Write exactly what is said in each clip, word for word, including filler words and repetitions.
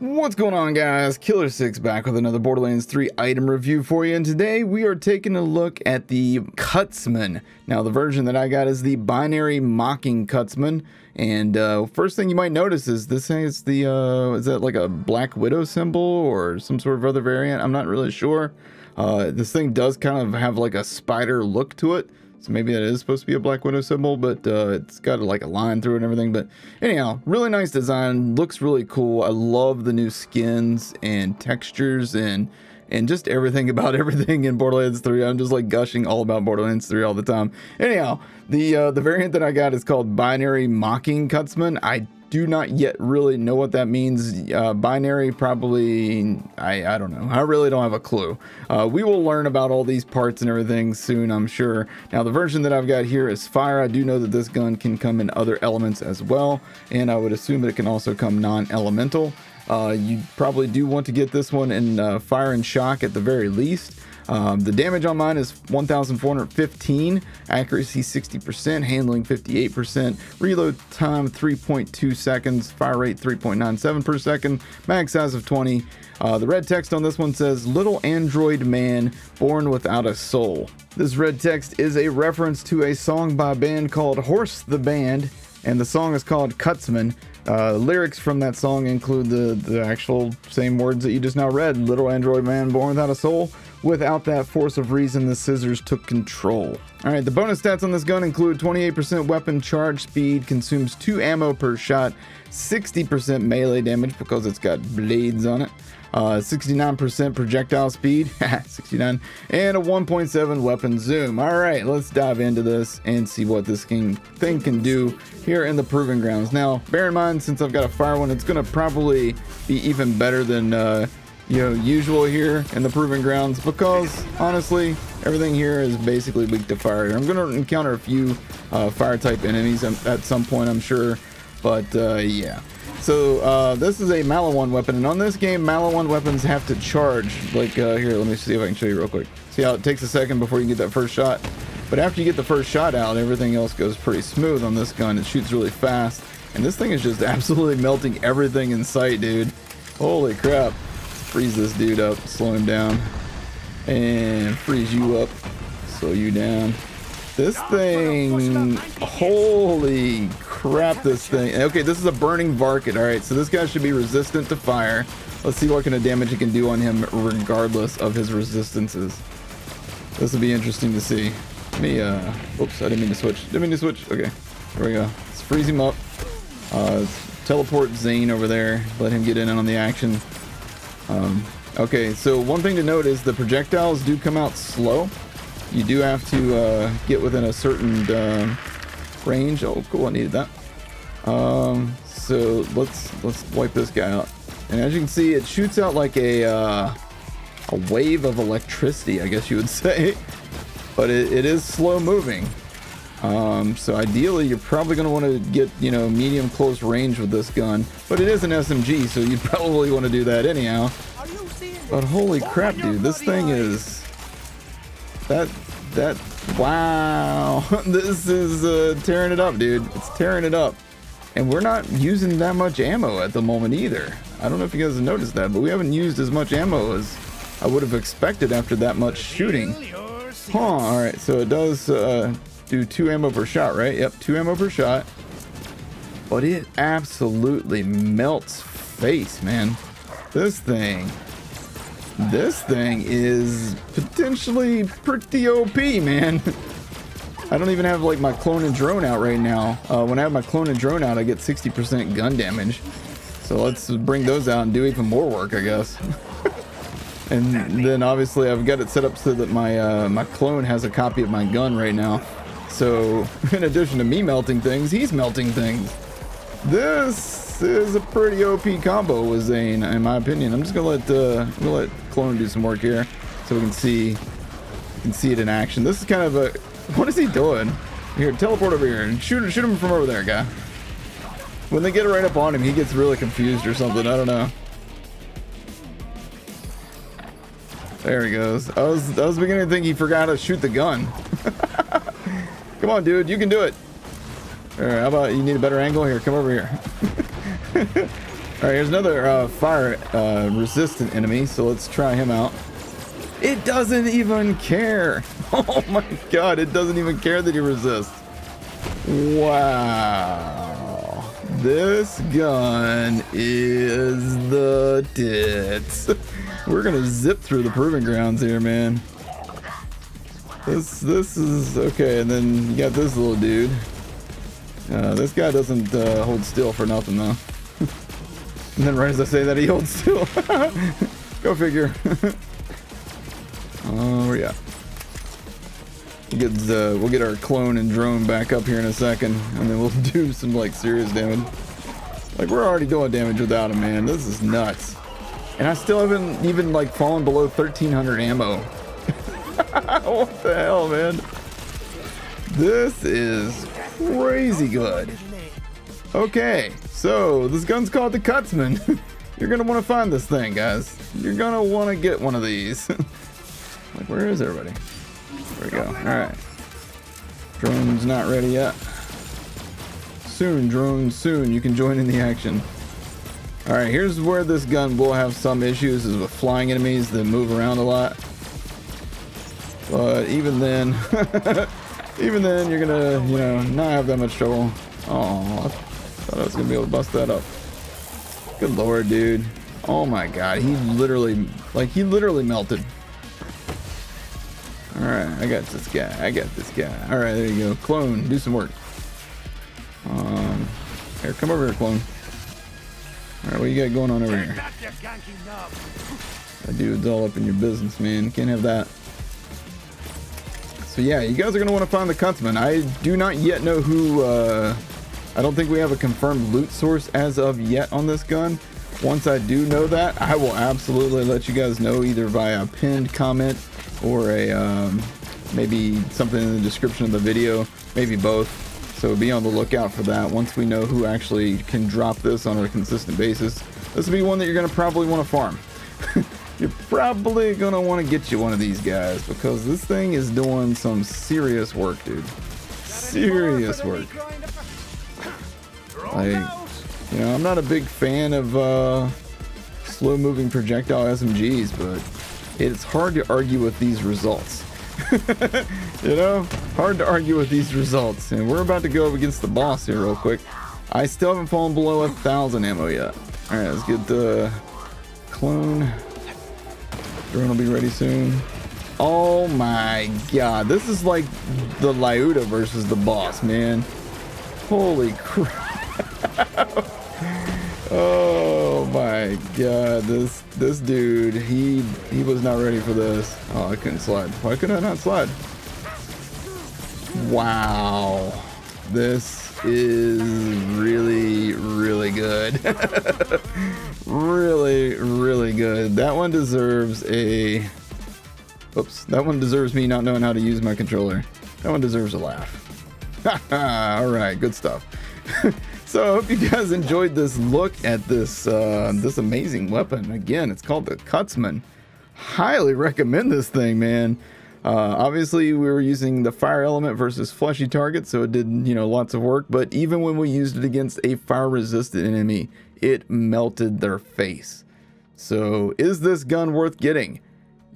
What's going on, guys? Ki eleven er Six back with another Borderlands three item review for you, and today we are taking a look at the Cutsman. Now, the version that I got is the Binary Mocking Cutsman, and uh, first thing you might notice is this has the, uh, is that like a Black Widow symbol or some sort of other variant? I'm not really sure. Uh, this thing does kind of have like a spider look to it, so maybe that is supposed to be a Black Widow symbol, but uh, it's got like a line through it and everything. But anyhow, really nice design, looks really cool. I love the new skins and textures and and just everything about everything in Borderlands three. I'm just like gushing all about Borderlands three all the time. Anyhow, the uh, the variant that I got is called Binary Mocking Cutsman. I do not yet really know what that means. Uh, binary, probably, I, I don't know. I really don't have a clue. Uh, we will learn about all these parts and everything soon, I'm sure. Now, the version that I've got here is fire. I do know that this gun can come in other elements as well, and I would assume that it can also come non-elemental. Uh, you probably do want to get this one in uh, fire and shock at the very least. Um, the damage on mine is one thousand four hundred fifteen, accuracy sixty percent, handling fifty-eight percent, reload time three point two seconds, fire rate three point nine seven per second, mag size of twenty. Uh, the red text on this one says, "Little android man born without a soul." This red text is a reference to a song by a band called Horse the Band, and the song is called Cutsman. Uh, lyrics from that song include the, the actual same words that you just now read, "Little android man born without a soul. Without that force of reason, the scissors took control." All right, the bonus stats on this gun include twenty-eight percent weapon charge speed, consumes two ammo per shot, sixty percent melee damage because it's got blades on it, uh, sixty-nine percent projectile speed, sixty-nine, and a one point seven weapon zoom. All right, let's dive into this and see what this thing can do here in the Proving Grounds. Now, bear in mind, since I've got a fire one, it's gonna probably be even better than uh, you know, usual here in the Proving Grounds, because honestly, everything here is basically weak to fire. I'm gonna encounter a few uh, fire type enemies at some point, I'm sure, but uh, yeah. So uh, this is a Maliwan weapon, and on this game, Maliwan weapons have to charge. Like uh, here, let me see if I can show you real quick. See how it takes a second before you get that first shot? But after you get the first shot out, everything else goes pretty smooth on this gun. It shoots really fast, and this thing is just absolutely melting everything in sight, dude. Holy crap. Freeze this dude up, slow him down, and freeze you up, slow you down. This thing, holy crap, this thing. Okay, this is a burning Varkid. All right, so this guy should be resistant to fire. Let's see what kind of damage it can do on him regardless of his resistances. This will be interesting to see. Let me, uh, oops, I didn't mean to switch. Didn't mean to switch. Okay, there we go. Let's freeze him up. Uh, teleport Zane over there. Let him get in on the action. Um, okay, so one thing to note is the projectiles do come out slow. You do have to uh, get within a certain uh, range. Oh, cool! I needed that. Um, so let's let's wipe this guy out. And as you can see, it shoots out like a uh, a wave of electricity, I guess you would say. But it, it is slow moving. Um, so ideally, you're probably going to want to get, you know, medium close range with this gun, but it is an S M G, so you probably want to do that anyhow. But holy crap, dude, this thing is that that wow, this is uh, tearing it up, dude. It's tearing it up, and we're not using that much ammo at the moment either. I don't know if you guys have noticed that, but we haven't used as much ammo as I would have expected after that much shooting. Huh? All right, so it does. Uh, Do two ammo per shot, right? Yep, two ammo per shot. But it absolutely melts face, man. This thing, this thing is potentially pretty O P, man. I don't even have like my clone and drone out right now. Uh, when I have my clone and drone out, I get sixty percent gun damage. So let's bring those out and do even more work, I guess. And then obviously I've got it set up so that my uh, my clone has a copy of my gun right now. So, in addition to me melting things, he's melting things. This is a pretty O P combo with Zane, in my opinion. I'm just gonna let uh, I'm gonna let Clone do some work here, so we can see we can see it in action. This is kind of a what is he doing? Here, teleport over here and shoot shoot him from over there, guy. When they get right up on him, he gets really confused or something. I don't know. There he goes. I was I was beginning to think he forgot how to shoot the gun. Come on, dude, you can do it. All right, how about you need a better angle here? Come over here. Alright, here's another uh, fire uh, resistant enemy, so let's try him out. It doesn't even care! Oh my god, it doesn't even care that he resists. Wow. This gun is the tits. We're gonna zip through the Proving Grounds here, man. This this is okay, and then you got this little dude. Uh, this guy doesn't uh, hold still for nothing though. And then right as I say that, he holds still. Go figure. Oh, uh, where you at? We'll get, the, we'll get our clone and drone back up here in a second, and then we'll do some like serious damage. Like, we're already doing damage without him, man. This is nuts. And I still haven't even like fallen below thirteen hundred ammo. What the hell, man? This is crazy good. Okay, so this gun's called the Cutsman. You're gonna want to find this thing, guys. You're gonna want to get one of these. Like, where is everybody? There we go. All right, drone's not ready yet. Soon, drone, soon. You can join in the action. All right, here's where this gun will have some issues, is with flying enemies that move around a lot. But even then, even then, you're gonna, you know, not have that much trouble. Oh. I thought I was gonna be able to bust that up. Good lord, dude. Oh my god, he literally, like, he literally melted. Alright, I got this guy. I got this guy. Alright, there you go. Clone, do some work. Um, here, come over here, clone. Alright, what you got going on over here? That dude's all up in your business, man. Can't have that. So yeah, you guys are gonna want to find the Cutsman. I do not yet know who, uh... I don't think we have a confirmed loot source as of yet on this gun. Once I do know that, I will absolutely let you guys know, either via a pinned comment or a um, maybe something in the description of the video, maybe both. So be on the lookout for that once we know who actually can drop this on a consistent basis. This will be one that you're going to probably want to farm. You're probably going to want to get you one of these guys, because this thing is doing some serious work, dude. Serious work. Like, you know, I'm not a big fan of uh, slow-moving projectile S M Gs, but it's hard to argue with these results. You know, hard to argue with these results. And we're about to go up against the boss here real quick. I still haven't fallen below a thousand ammo yet. All right, let's get the clone. Drone will be ready soon. Oh my god, this is like the Lyuda versus the boss, man. Holy crap. Oh my god, this this dude, he he was not ready for this. Oh, I couldn't slide. Why could I not slide? Wow, this is really really good. Really really good. That one deserves a oops that one deserves me not knowing how to use my controller. That one deserves a laugh. All right, good stuff. So I hope you guys enjoyed this look at this uh, this amazing weapon. Again, it's called the Cutsman. Highly recommend this thing, man. Uh, obviously, we were using the fire element versus fleshy targets, so it did, you know, lots of work. But even when we used it against a fire-resistant enemy, it melted their face. So is this gun worth getting?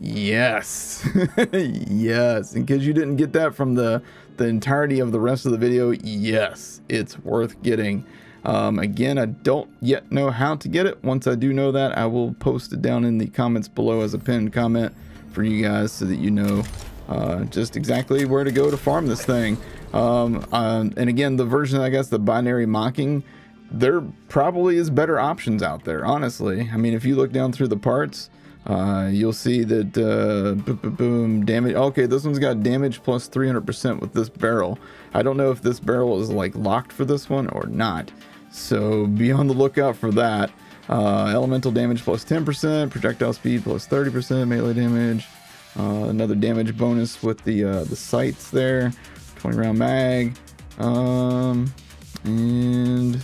Yes. Yes. In case you didn't get that from the the entirety of the rest of the video, yes, it's worth getting. Um, again, I don't yet know how to get it. Once I do know that, I will post it down in the comments below as a pinned comment for you guys, so that you know uh, just exactly where to go to farm this thing. Um, uh, and again, the version, I guess, the binary mocking, there probably is better options out there, honestly. I mean, if you look down through the parts, Uh, you'll see that uh, boom, boom damage. Okay, this one's got damage plus three hundred percent with this barrel. I don't know if this barrel is like locked for this one or not, so be on the lookout for that. Uh, elemental damage plus ten percent, projectile speed plus thirty percent, melee damage. Uh, another damage bonus with the uh, the sights there. twenty round mag, um, and.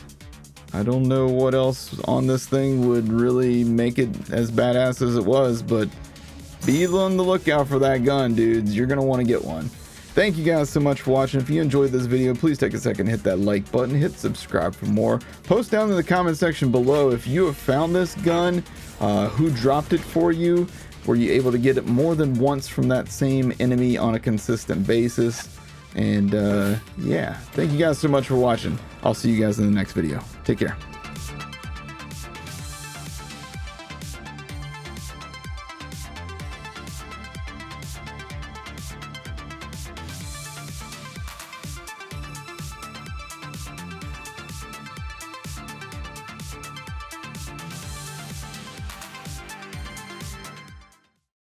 I don't know what else on this thing would really make it as badass as it was, but be on the lookout for that gun, dudes. You're going to want to get one. Thank you guys so much for watching. If you enjoyed this video, please take a second, hit that like button, hit subscribe for more. Post down in the comment section below if you have found this gun, uh, who dropped it for you, were you able to get it more than once from that same enemy on a consistent basis, and uh, yeah, thank you guys so much for watching. I'll see you guys in the next video. Take care.